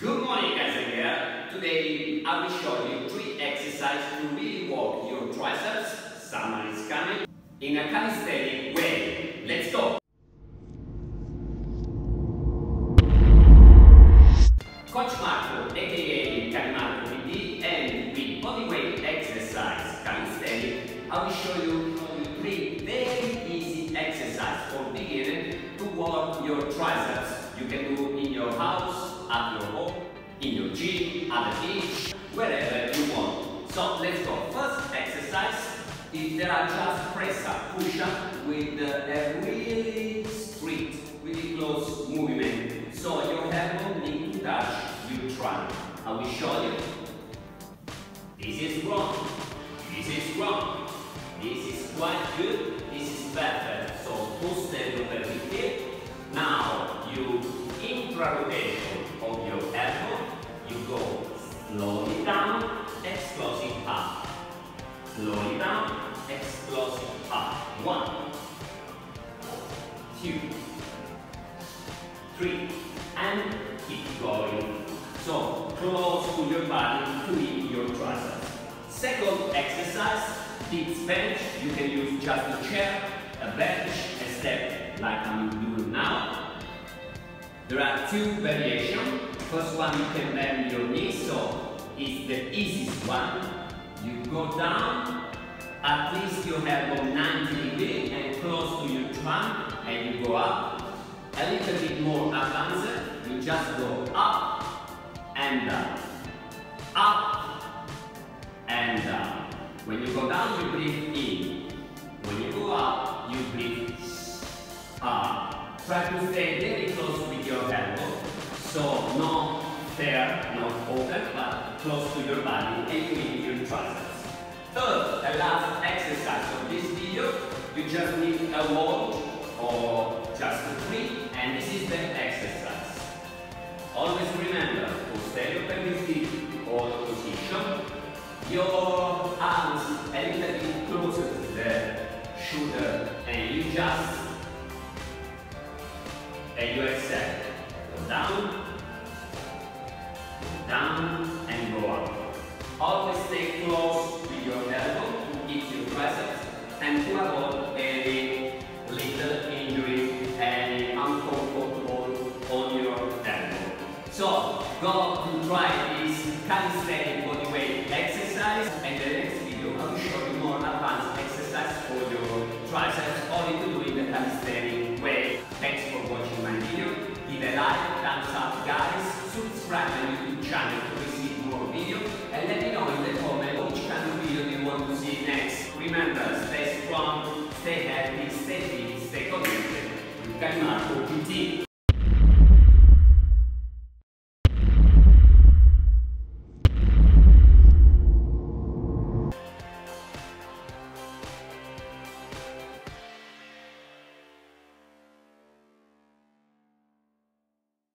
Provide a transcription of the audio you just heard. Good morning guys and girls. Today I will show you 3 exercises to really work your triceps. Summer is coming in a calisthenic way. Let's go! Coach Marco aka CaliMarco PT, and with bodyweight exercise calisthenic I will show you 3 very easy exercises for beginners to work your triceps. You can do in your house, at your home, in your gym, at the beach, wherever you want. So let's go. First exercise is there are just press-up, push-up with a really straight, really close movement. So your elbow needs to touch your trunk. I will show you. This is wrong. This is wrong. This is quite good. This is perfect. So full stand over here. Now you intra-rotation of your elbow, you go slowly down, explosive up. Slowly down, explosive up. 1, 2, 3, and keep going. So close to your body, to your triceps. Second exercise, dips bench. You can use just a chair, a bench, a step like I'm doing now. There are 2 variations. First one, you can bend your knees, so it's the easiest one. You go down, at least you have 90 degrees and close to your trunk, and you go up. A little bit more advanced, you just go up and down, up and down. When you go down, you breathe in. When you go up, you breathe up. Try to stay very close with your elbow, so not there, not open, but close to your body and with your triceps. Third and last exercise of this video, you just need a watch or just a grip, and this is the exercise. Always remember to stay open with the old position, your arms a little bit closer to the shoulder, and you just exhale, go down and go up. Always stay close to your elbow to keep your triceps and to avoid any little injury and uncomfortable on your elbow. So go to try this calisthenic bodyweight exercise, and the next video I will show you more advanced exercise for your triceps only to do in the calisthenic way. Thanks for watching my video. Give a like, thumbs up guys, subscribe to my YouTube channel to receive more videos, and let me know in the comment which kind of video you want to see next. Remember, stay strong, stay healthy, stay fit, stay connected. CaliMarco PT.